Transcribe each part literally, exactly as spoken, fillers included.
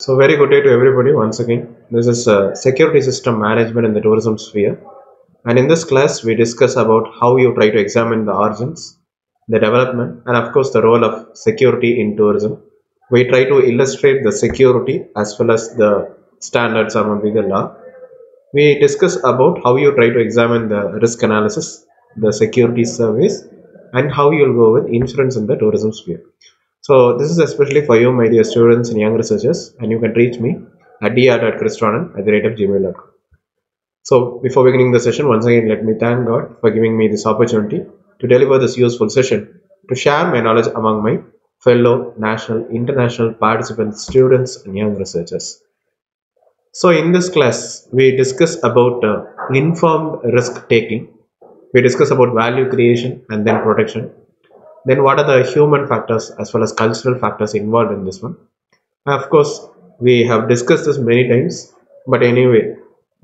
So very good day to everybody once again. This is uh, security system management in the tourism sphere, and in this class we discuss about how you try to examine the origins, the development, and of course the role of security in tourism. We try to illustrate the security as well as the standards among the law. We discuss about how you try to examine the risk analysis, the security surveys, and how you will go with insurance in the tourism sphere. So this is especially for you, my dear students and young researchers, and you can reach me at d r dot christoananth at the rate of gmail dot com. So before beginning the session, once again let me thank God for giving me this opportunity to deliver this useful session, to share my knowledge among my fellow national, international participants, students and young researchers. So in this class, we discuss about uh, informed risk taking, we discuss about value creation and then protection. Then what are the human factors as well as cultural factors involved in this one? Of course, we have discussed this many times, but anyway,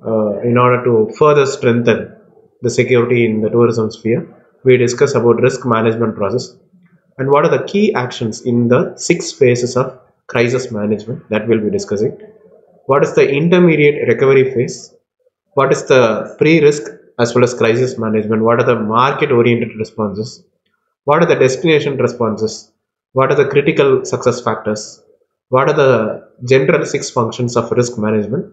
uh, in order to further strengthen the security in the tourism sphere, we discuss about risk management process and what are the key actions in the six phases of crisis management that we'll be discussing. What is the intermediate recovery phase? What is the pre-risk as well as crisis management? What are the market-oriented responses? What are the destination responses? What are the critical success factors? What are the general six functions of risk management?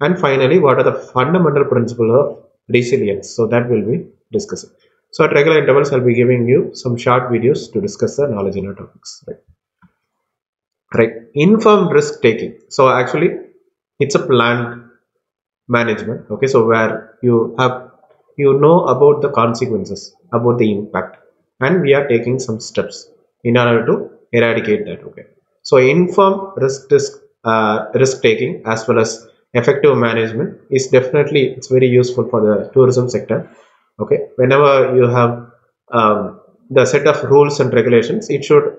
And finally, what are the fundamental principles of resilience? So that we'll be discussing. So at regular intervals, I'll be giving you some short videos to discuss the knowledge in our topics. Right. Right. Informed risk taking. So actually, it's a planned management. Okay. So where you have, you know about the consequences, about the impact, and we are taking some steps in order to eradicate that. Okay, so informed risk risk, uh, risk taking as well as effective management is definitely it's very useful for the tourism sector. Okay, whenever you have um, the set of rules and regulations, it should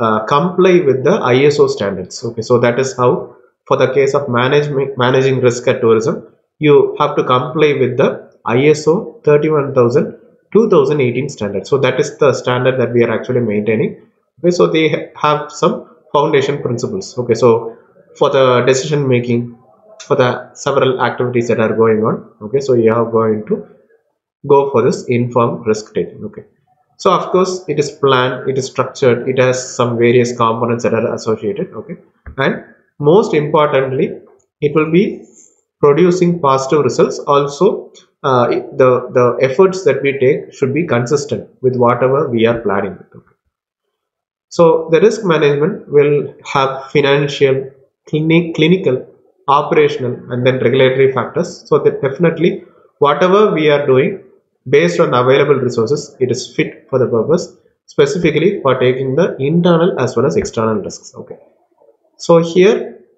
uh, comply with the I S O standards. Okay, so that is how for the case of management managing risk at tourism, you have to comply with the I S O thirty-one thousand. two thousand eighteen standard. So that is the standard that we are actually maintaining. Okay, so they ha have some foundation principles. Okay, so for the decision making, for the several activities that are going on. Okay, so you are going to go for this informed risk taking. Okay, so of course it is planned, it is structured, it has some various components that are associated. Okay, and most importantly, it will be producing positive results. Also, Uh, the, the efforts that we take should be consistent with whatever we are planning. So the risk management will have financial, clinic, clinical, operational and then regulatory factors. So that definitely whatever we are doing based on available resources, it is fit for the purpose, specifically for taking the internal as well as external risks. Okay. So here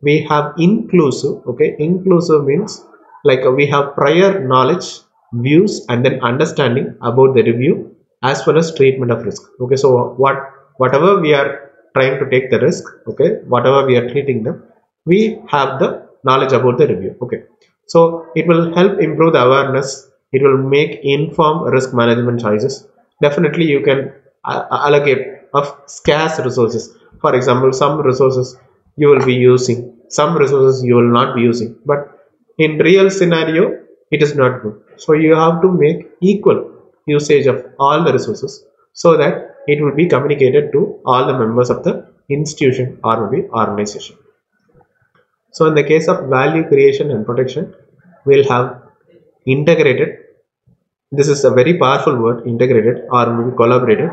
we have inclusive. Okay, inclusive means like we have prior knowledge, views and then understanding about the review as well as treatment of risk. Okay, so what whatever we are trying to take the risk, okay, whatever we are treating them, we have the knowledge about the review. Okay, so it will help improve the awareness, it will make informed risk management choices. Definitely you can allocate of scarce resources. For example, some resources you will be using, some resources you will not be using, but in real scenario, it is not good. So you have to make equal usage of all the resources so that it will be communicated to all the members of the institution or maybe organization. So in the case of value creation and protection, we'll have integrated. This is a very powerful word, integrated or maybe collaborated.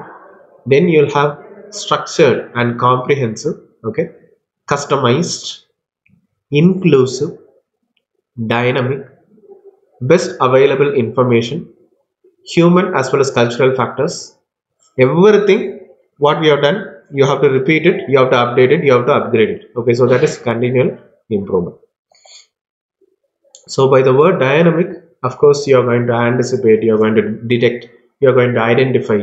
Then you'll have structured and comprehensive, okay, customized, inclusive, dynamic, best available information, human as well as cultural factors. Everything what we have done, you have to repeat it, you have to update it, you have to upgrade it. Okay, so that is continual improvement. So by the word dynamic, of course you are going to anticipate, you are going to detect, you are going to identify,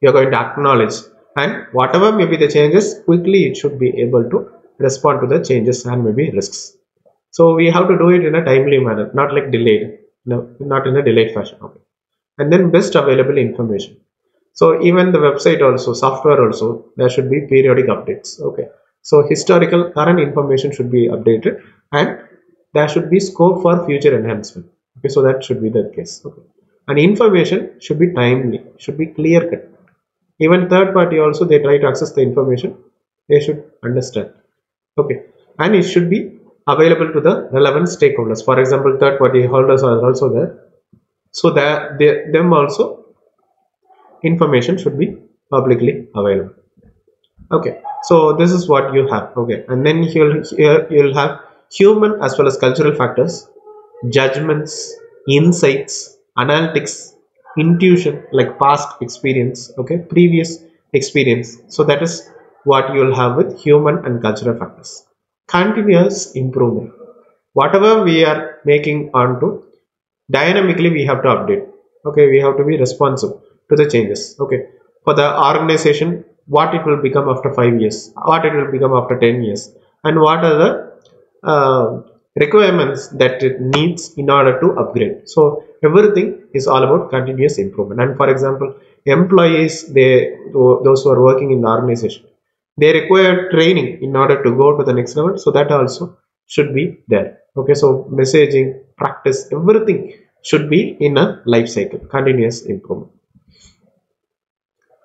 you are going to acknowledge, and whatever may be the changes, quickly it should be able to respond to the changes and maybe risks. So we have to do it in a timely manner, not like delayed, no, not in a delayed fashion. Okay. And then best available information. So even the website also, software also, there should be periodic updates. Okay. So historical current information should be updated, and there should be scope for future enhancement. Okay, so that should be the case. Okay, and information should be timely, should be clear cut. Even third party also, they try to access the information, they should understand. Okay, and it should be available to the relevant stakeholders. For example, third party holders are also there, so that they, them also information should be publicly available. Okay, so this is what you have. Okay, and then you'll here you'll have human as well as cultural factors, judgments, insights, analytics, intuition, like past experience, okay, previous experience. So that is what you'll have with human and cultural factors. Continuous improvement, whatever we are making onto, dynamically we have to update. Okay, we have to be responsive to the changes. Okay, for the organization, what it will become after five years, what it will become after ten years, and what are the uh, requirements that it needs in order to upgrade. So everything is all about continuous improvement. And for example, employees, they those who are working in the organization, they require training in order to go to the next level, so that also should be there. Okay, so messaging, practice, everything should be in a life cycle, continuous improvement.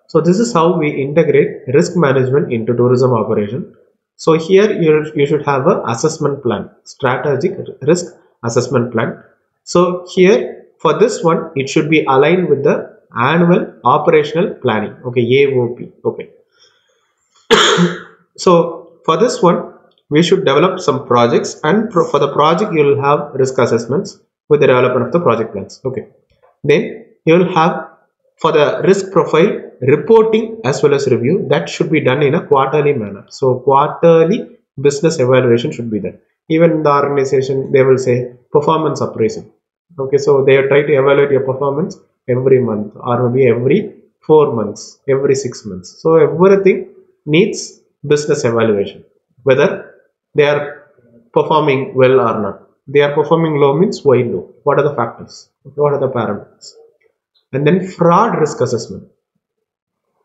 So this is how we integrate risk management into tourism operation. So here you, you should have a assessment plan, strategic risk assessment plan. So here for this one, it should be aligned with the annual operational planning, okay, A O P. Okay. So for this one, we should develop some projects, and pro for the project you will have risk assessments with the development of the project plans. Okay, then you will have for the risk profile reporting as well as review, that should be done in a quarterly manner. So quarterly business evaluation should be done. Even in the organization, they will say performance appraisal. Okay, so they try to evaluate your performance every month, or maybe every four months, every six months. So everything needs business evaluation, whether they are performing well or not. They are performing low means why low, what are the factors, what are the parameters. And then fraud risk assessment,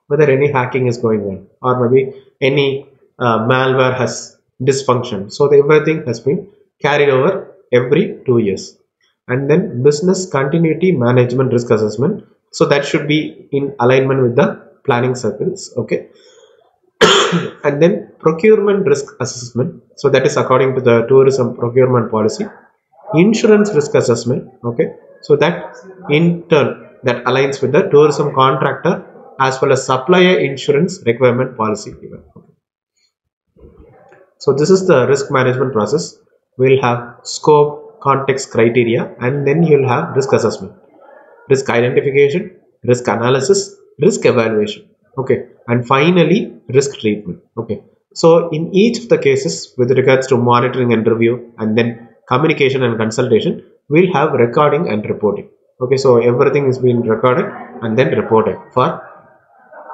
whether any hacking is going on, or maybe any uh, malware has dysfunction. So the, everything has been carried over every two years. And then business continuity management risk assessment, so that should be in alignment with the planning circles. Okay. And then procurement risk assessment, so that is according to the tourism procurement policy. Insurance risk assessment, okay, so that in turn that aligns with the tourism contractor as well as supplier insurance requirement policy. So this is the risk management process. We'll have scope, context, criteria, and then you'll have risk assessment, risk identification, risk analysis, risk evaluation. Okay, and finally risk treatment. Okay, so in each of the cases, with regards to monitoring and review, and then communication and consultation, we'll have recording and reporting. Okay, so everything is being recorded and then reported for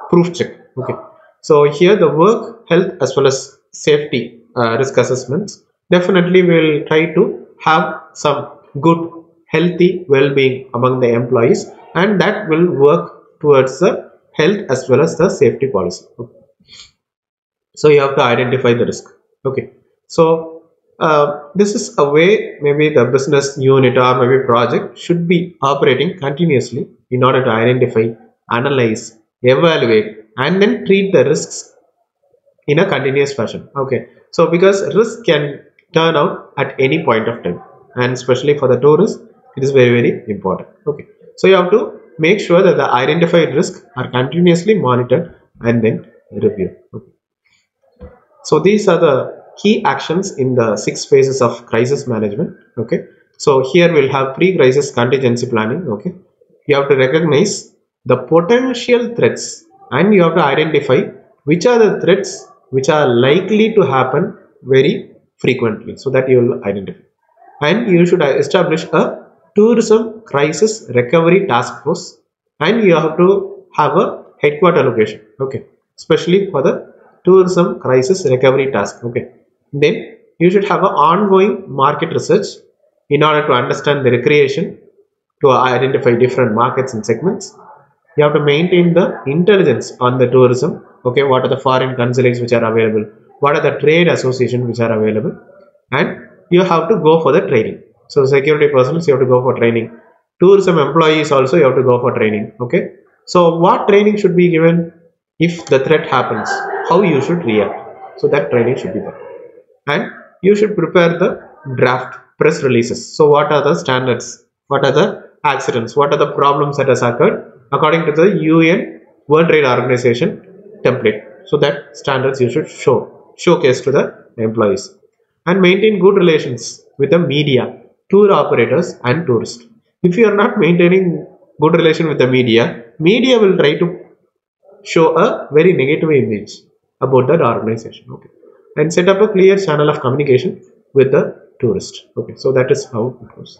proof check. Okay, so here the work health as well as safety uh, risk assessments, definitely we'll try to have some good healthy well-being among the employees, and that will work towards the health as well as the safety policy. Okay. So you have to identify the risk. Okay, so uh, this is a way maybe the business unit or maybe project should be operating continuously in order to identify, analyze, evaluate, and then treat the risks in a continuous fashion. Okay, so because risk can turn out at any point of time, and especially for the tourists, it is very very important. Okay, so you have to make sure that the identified risks are continuously monitored and then reviewed. Okay. So these are the key actions in the six phases of crisis management. Okay, so here we'll have pre-crisis contingency planning. Okay, you have to recognize the potential threats, and you have to identify which are the threats which are likely to happen very frequently, so that you will identify. And you should establish a tourism crisis recovery task force, and you have to have a headquarter location. Okay, especially for the tourism crisis recovery task. Okay, then you should have an ongoing market research in order to understand the recreation, to identify different markets and segments. You have to maintain the intelligence on the tourism. Okay, what are the foreign consulates which are available, what are the trade associations which are available, and you have to go for the training. So security personnel, you have to go for training. Tourism employees also, you have to go for training. Okay. So what training should be given if the threat happens? How you should react? So that training should be there. And you should prepare the draft press releases. So what are the standards? What are the accidents? What are the problems that has occurred according to the U N World Trade Organization template? So that standards you should show, showcase to the employees. And maintain good relations with the media, tour operators and tourists. If you are not maintaining good relation with the media, media will try to show a very negative image about that organization. Okay. And set up a clear channel of communication with the tourist. Okay, so that is how it goes.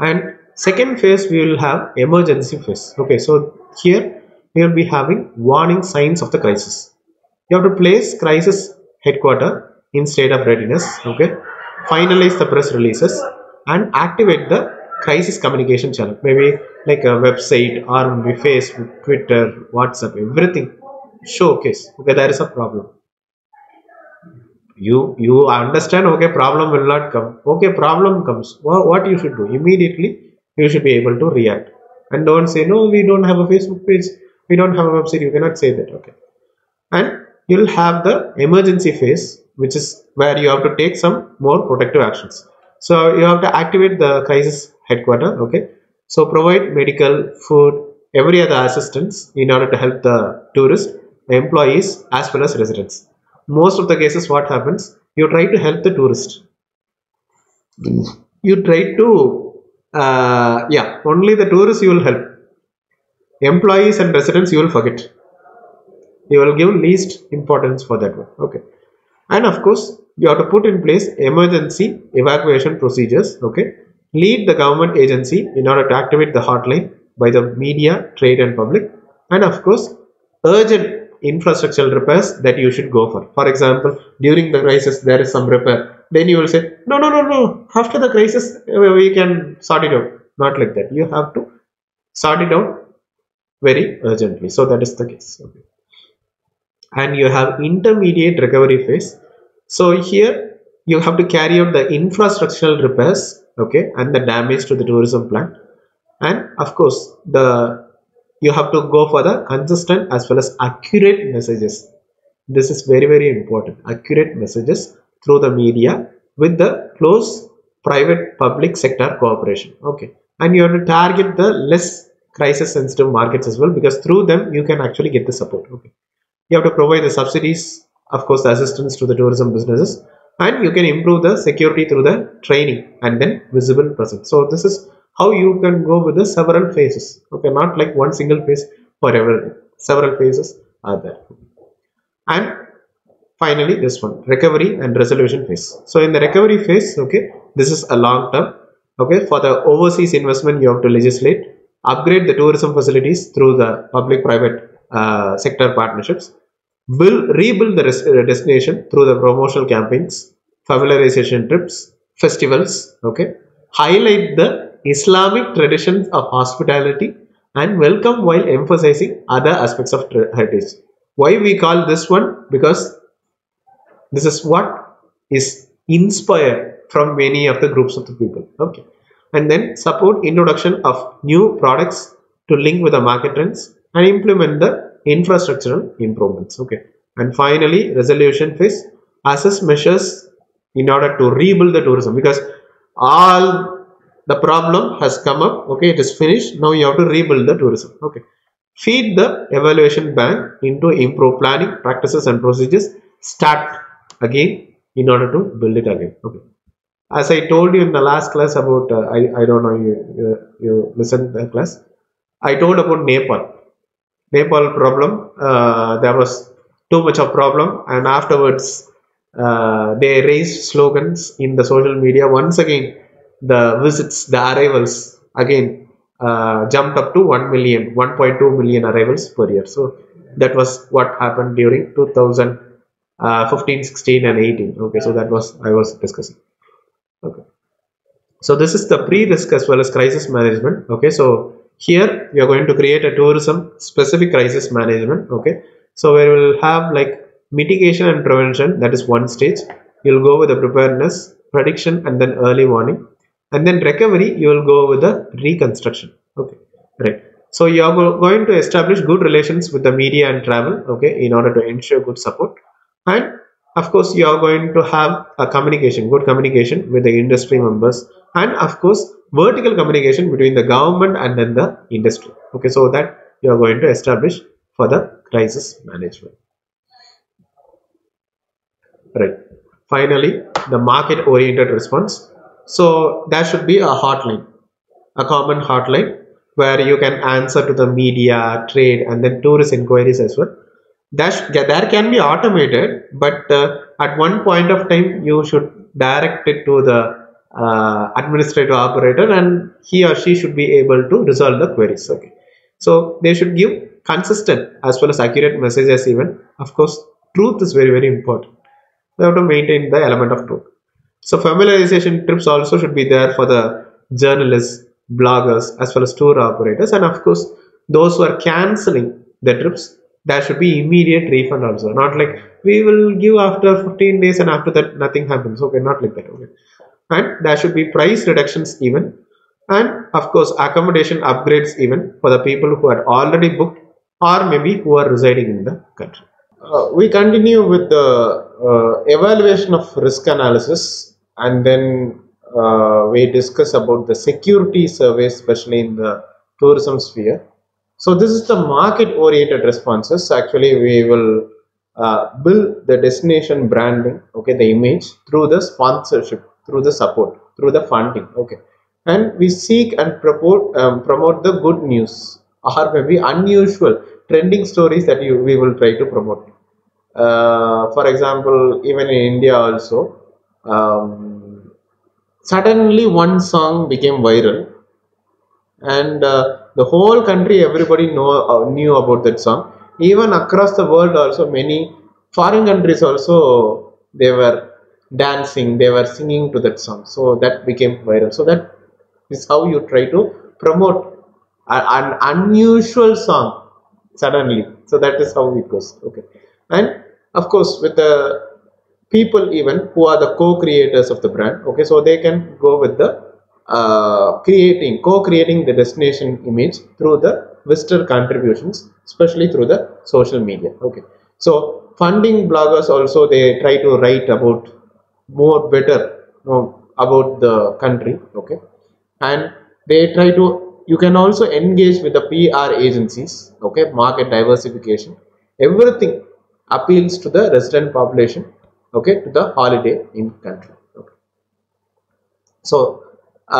And second phase, we will have emergency phase. Okay, so here we will be having warning signs of the crisis. You have to place crisis headquarters in state of readiness. Okay, finalize the press releases and activate the crisis communication channel, maybe like a website, R M B, Facebook, Twitter, WhatsApp, everything. Showcase. Okay, there is a problem. You you understand. Okay, problem will not come. Okay, problem comes. Well, what you should do immediately? You should be able to react. And don't say no. We don't have a Facebook page. We don't have a website. You cannot say that. Okay. And you will have the emergency phase, which is where you have to take some more protective actions. So you have to activate the crisis headquarters. Okay. So provide medical, food, every other assistance in order to help the tourist, employees as well as residents. Most of the cases, what happens? You try to help the tourist. You try to, uh, yeah, only the tourists you will help. Employees and residents you will forget. You will give least importance for that one. Okay. And of course, you have to put in place emergency evacuation procedures. Okay. Lead the government agency in order to activate the hotline by the media, trade and public. And of course, urgent infrastructural repairs that you should go for. For example, during the crisis there is some repair, then you will say no no no no after the crisis we can sort it out. Not like that. You have to sort it out very urgently. So that is the case. Okay. And you have intermediate recovery phase. So here you have to carry out the infrastructural repairs, okay, and the damage to the tourism plan. And of course, the you have to go for the consistent as well as accurate messages. This is very, very important. Accurate messages through the media with the close private public sector cooperation. Okay. And you have to target the less crisis sensitive markets as well, because through them you can actually get the support. Okay. You have to provide the subsidies, of course, the assistance to the tourism businesses, and you can improve the security through the training and then visible presence. So this is how you can go with the several phases. Okay, not like one single phase for everything. Several phases are there. And finally, this one, recovery and resolution phase. So in the recovery phase, okay, this is a long term. Okay, for the overseas investment, you have to legislate, upgrade the tourism facilities through the public-private uh, sector partnerships, build, rebuild the uh, destination through the promotional campaigns, familiarization trips, festivals. Okay, highlight the Islamic traditions of hospitality and welcome while emphasizing other aspects of heritage. Why we call this one? Because this is what is inspired from many of the groups of the people. Okay. And then support introduction of new products to link with the market trends and implement the infrastructural improvements. Okay. And finally, resolution phase, assess measures in order to rebuild the tourism, because all the problem has come up. Okay, it is finished. Now you have to rebuild the tourism. Okay, feed the evaluation bank into improve planning practices and procedures. Start again in order to build it again. Okay, as I told you in the last class about uh, I I don't know, you you, you listened to the class. I told about Nepal. Nepal problem. Uh, there was too much of problem, and afterwards uh, they raised slogans in the social media once again. The visits, the arrivals again uh, jumped up to one million, one point two million arrivals per year. So that was what happened during two thousand fifteen, sixteen and eighteen. Okay, so that was I was discussing. Okay, so this is the pre-risk as well as crisis management. Okay, so here you are going to create a tourism specific crisis management. Okay, so we will have like Mitigation and prevention, that is one stage. You'll go with the preparedness, prediction, and then early warning. And then recovery, you will go with the reconstruction. Okay, right. So you are going to establish good relations with the media and travel, okay, in order to ensure good support. And of course, you are going to have a communication, good communication with the industry members. And of course, vertical communication between the government and then the industry. Okay, so that you are going to establish for the crisis management. Right. Finally, the market oriented response. So there should be a hotline, a common hotline where you can answer to the media, trade, and then tourist inquiries as well. That there can be automated, but uh, at one point of time you should direct it to the uh, administrative operator, and he or she should be able to resolve the queries. Okay, so they should give consistent as well as accurate messages. Even of course, truth is very very important. They have to maintain the element of truth. So familiarization trips also should be there for the journalists, bloggers, as well as tour operators, and of course those who are cancelling the trips. There should be immediate refund also, not like we will give after fifteen days and after that nothing happens. Okay, not like that. Okay, and there should be price reductions even, and of course accommodation upgrades even for the people who are already booked or maybe who are residing in the country. Uh, we continue with the uh, evaluation of risk analysis, and then uh, we discuss about the security survey, especially in the tourism sphere. So this is the market oriented responses. Actually, we will uh, build the destination branding, okay, the image through the sponsorship, through the support, through the funding, okay, and we seek and promote um, promote the good news or maybe unusual trending stories that you we will try to promote. Uh, for example, even in India also, um, suddenly one song became viral, and uh, the whole country, everybody know uh, knew about that song. Even across the world also, many foreign countries also, they were dancing, they were singing to that song. So that became viral. So that is how you try to promote a, an unusual song suddenly. So that is how it goes. Okay, and of course with the people even who are the co-creators of the brand. Okay, so they can go with the Uh, creating, co-creating the destination image through the visitor contributions, especially through the social media. Okay, so funding bloggers also, they try to write about more better you know, about the country. Okay, and they try to, you can also engage with the P R agencies. Okay, market diversification, everything appeals to the resident population. Okay, to the holiday in country. Okay, so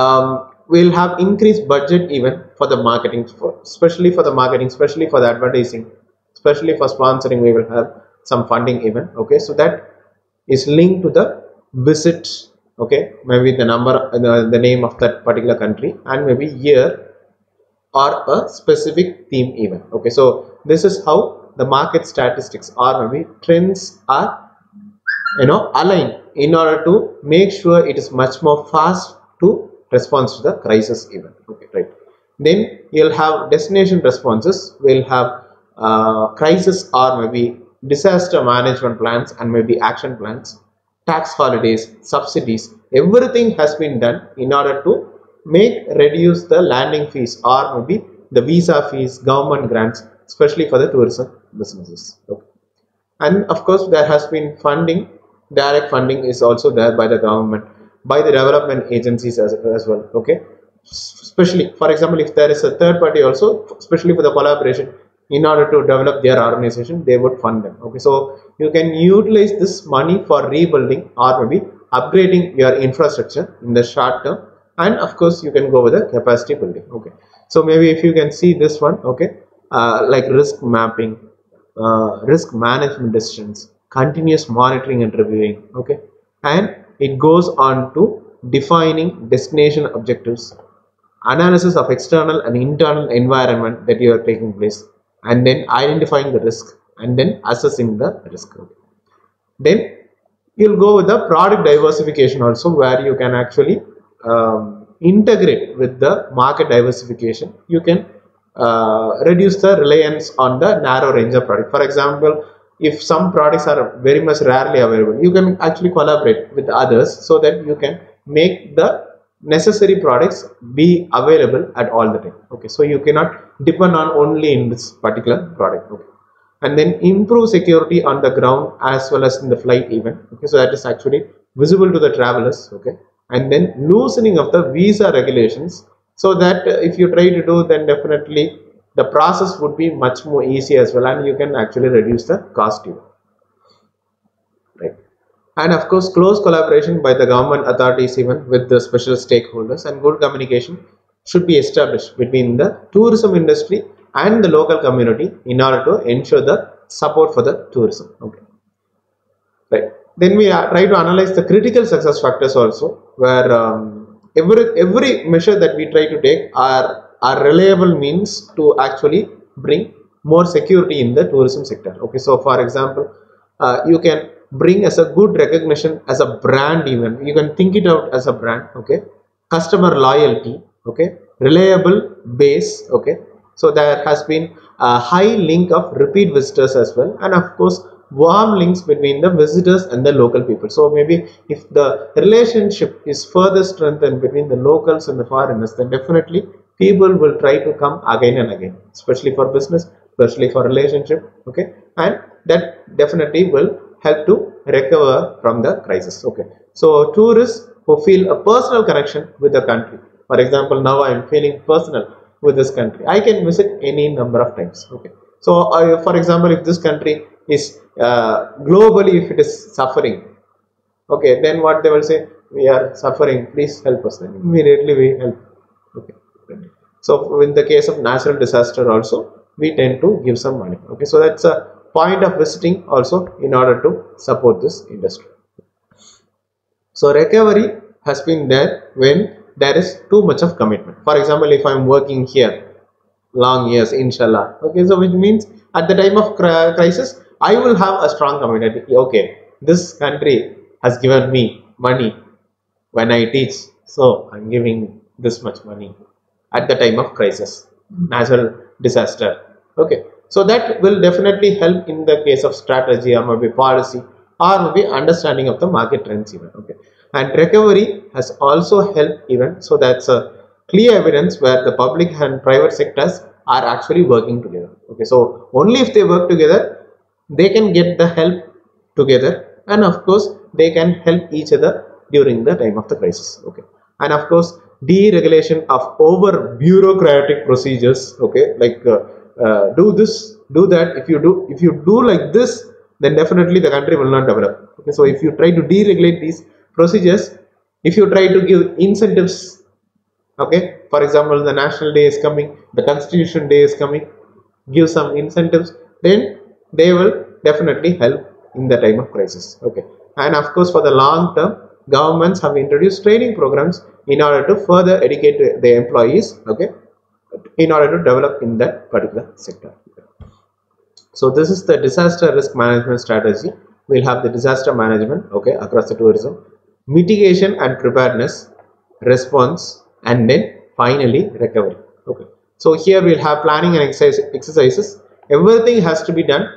Um, we'll have increased budget even for the marketing, for, especially for the marketing, especially for the advertising, especially for sponsoring. We will have some funding even. Okay, so that is linked to the visit. Okay, maybe the number, the, the name of that particular country, and maybe year or a specific theme even. Okay, so this is how the market statistics or maybe trends are, you know, aligned in order to make sure it is much more fast to response to the crisis event. Okay, right. Then you'll have destination responses. We'll have uh, crisis or maybe disaster management plans and maybe action plans, tax holidays, subsidies. Everything has been done in order to make reduce the landing fees or maybe the visa fees, government grants, especially for the tourism businesses. Okay. And of course, there has been funding. Direct funding is also there by the government, by the development agencies as, as well. Okay, especially for example, if there is a third party also, especially for the collaboration in order to develop their organization, they would fund them. Okay, so you can utilize this money for rebuilding or maybe upgrading your infrastructure in the short term, and of course you can go with the capacity building. Okay, so maybe if you can see this one, okay, uh, like risk mapping, uh, risk management decisions, continuous monitoring and reviewing. Okay, and it goes on to defining destination objectives, analysis of external and internal environment that you are taking place, and then identifying the risk and then assessing the risk. Then you'll go with the product diversification also, where you can actually um, integrate with the market diversification. You can uh, reduce the reliance on the narrow range of product. For example, if some products are very much rarely available, you can actually collaborate with others so that you can make the necessary products be available at all the time. Okay, so you cannot depend on only in this particular product. Okay, and then improve security on the ground as well as in the flight event. Okay, so that is actually visible to the travelers. Okay, and then loosening of the visa regulations, so that if you try to do, then definitely the process would be much more easy as well, and you can actually reduce the cost even. Right. And of course, close collaboration by the government authorities even with the special stakeholders, and good communication should be established between the tourism industry and the local community in order to ensure the support for the tourism. Okay. Right. Then we are try to analyze the critical success factors also, where um, every every measure that we try to take are are reliable means to actually bring more security in the tourism sector. Okay, so for example, uh, you can bring as a good recognition as a brand even. You can think it out as a brand. Okay, customer loyalty. Okay, reliable base. Okay, so there has been a high link of repeat visitors as well, and of course warm links between the visitors and the local people. So maybe if the relationship is further strengthened between the locals and the foreigners, then definitely people will try to come again and again, especially for business, especially for relationship. Okay, and that definitely will help to recover from the crisis. Okay, so tourists who feel a personal connection with the country. For example, now I am feeling personal with this country. I can visit any number of times. Okay, so uh, for example, if this country is uh, globally, if it is suffering, okay, then what they will say, we are suffering, please help us. Then immediately we help. Okay, so in the case of natural disaster also, we tend to give some money. Okay, so that's a point of visiting also in order to support this industry. So recovery has been there when there is too much of commitment. For example, if I am working here long years, inshallah. Okay, so which means at the time of crisis, I will have a strong commitment. Okay, this country has given me money when I teach, so I'm giving this much money at the time of crisis, natural disaster. Okay, so that will definitely help in the case of strategy or maybe policy or maybe understanding of the market trends even. Okay, and recovery has also helped even. So that's a clear evidence where the public and private sectors are actually working together. Okay, so only if they work together, they can get the help together, and of course they can help each other during the time of the crisis. Okay, and of course deregulation of over bureaucratic procedures. Okay, like uh, uh, do this, do that. If you do, if you do like this, then definitely the country will not develop. Okay, so if you try to deregulate these procedures, if you try to give incentives, okay, for example, the National Day is coming, the Constitution Day is coming, give some incentives, then they will definitely help in the time of crisis. Okay, and of course, for the long term, governments have introduced training programs in order to further educate their employees, okay, in order to develop in that particular sector. So this is the disaster risk management strategy. We'll have the disaster management, okay, across the tourism, mitigation and preparedness, response, and then finally recovery. Okay, so here we'll have planning and exercise exercises. Everything has to be done,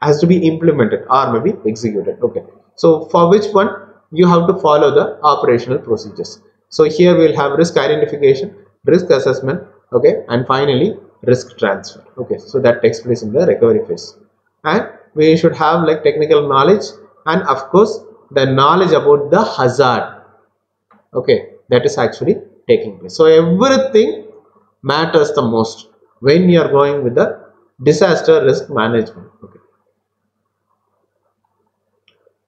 has to be implemented or maybe executed. Okay, so for which one you have to follow the operational procedures. So here we will have risk identification, risk assessment, okay, and finally risk transfer. Okay, so that takes place in the recovery phase. And we should have like technical knowledge and of course the knowledge about the hazard. Okay, that is actually taking place. So everything matters the most when you are going with the disaster risk management. Okay.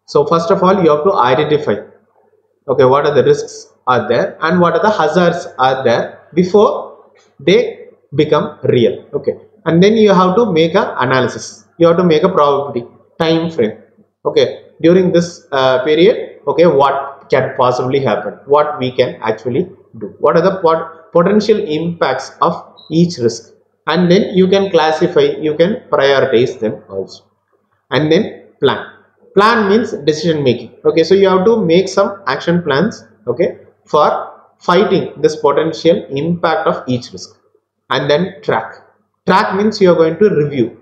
So first of all, you have to identify, okay, what are the risks are there and what are the hazards are there before they become real. Okay, and then you have to make an analysis. You have to make a probability time frame. Okay, during this uh, period, okay, what can possibly happen, what we can actually do, what are the pot potential impacts of each risk, and then you can classify, you can prioritize them also, and then plan. Plan means decision making. Okay, so you have to make some action plans, okay, for fighting this potential impact of each risk, and then track. Track means you are going to review.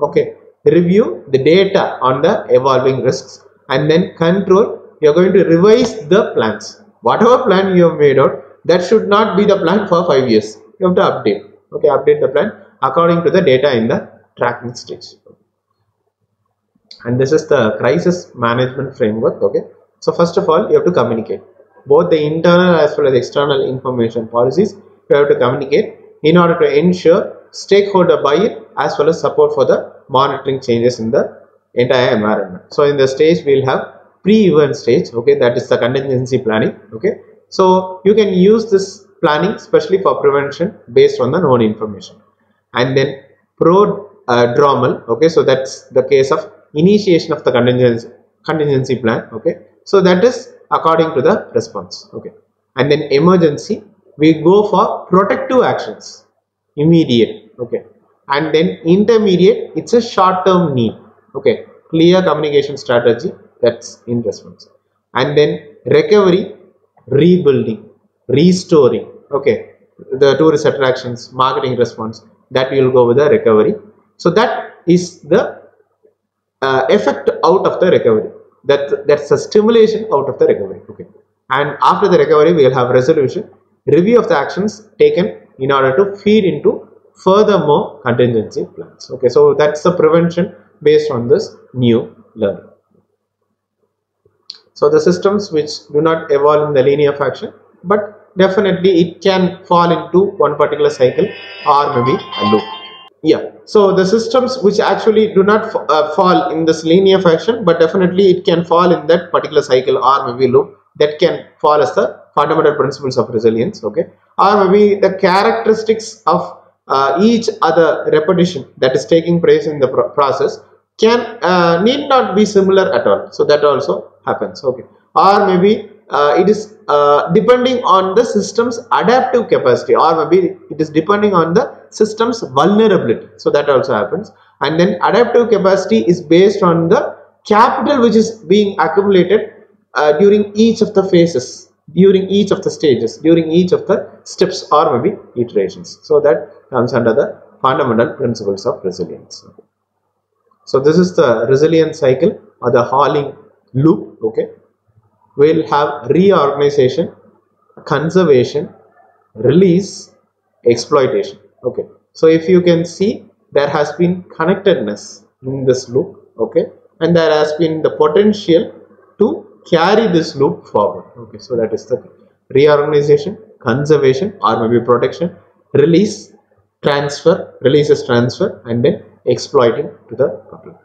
Okay, review the data on the evolving risks, and then control. You are going to revise the plans. Whatever plan you have made out, that should not be the plan for five years. You have to update. Okay, update the plan according to the data in the tracking stage. And this is the crisis management framework. Okay, so first of all, you have to communicate both the internal as well as external information policies. You have to communicate in order to ensure stakeholder buy-in as well as support for the monitoring changes in the entire environment. So in the stage, we will have pre-event stage. Okay, that is the contingency planning. Okay, so you can use this planning especially for prevention based on the known information. And then prodromal. Okay, so that's the case of initiation of the contingency contingency plan. Okay, so that is according to the response. Okay, and then emergency, we go for protective actions, immediate. Okay, and then intermediate, it's a short-term need. Okay, clear communication strategy, that's in response. And then recovery, rebuilding, restoring. Okay, the tourist attractions, marketing response, that we will go with the recovery. So that is the uh, effect out of the recovery. That that's the stimulation out of the recovery. Okay, and after the recovery, we will have resolution, review of the actions taken in order to feed into furthermore contingency plans. Okay, so that's the prevention based on this new learning. So the systems which do not evolve in the linear fashion, but definitely it can fall into one particular cycle or maybe a loop. Yeah, so the systems which actually do not uh, fall in this linear fashion, but definitely it can fall in that particular cycle or maybe loop, that can fall as the fundamental principles of resilience. Okay, or maybe the characteristics of uh, each other repetition that is taking place in the pro process can uh, need not be similar at all. So that also happens. Okay, or maybe uh, it is uh, depending on the system's adaptive capacity, or maybe it is depending on the system's vulnerability. So that also happens. And then adaptive capacity is based on the capital which is being accumulated uh, during each of the phases, during each of the stages, during each of the steps or maybe iterations. So that comes under the fundamental principles of resilience. Okay. So this is the resilience cycle or the Halling loop. Okay, we'll have reorganization, conservation, release, exploitation. Okay, so if you can see, there has been connectedness in this loop. Okay, and there has been the potential to carry this loop forward. Okay, so that is the reorganization, conservation or maybe protection, release, transfer, releases transfer, and then exploiting to the public.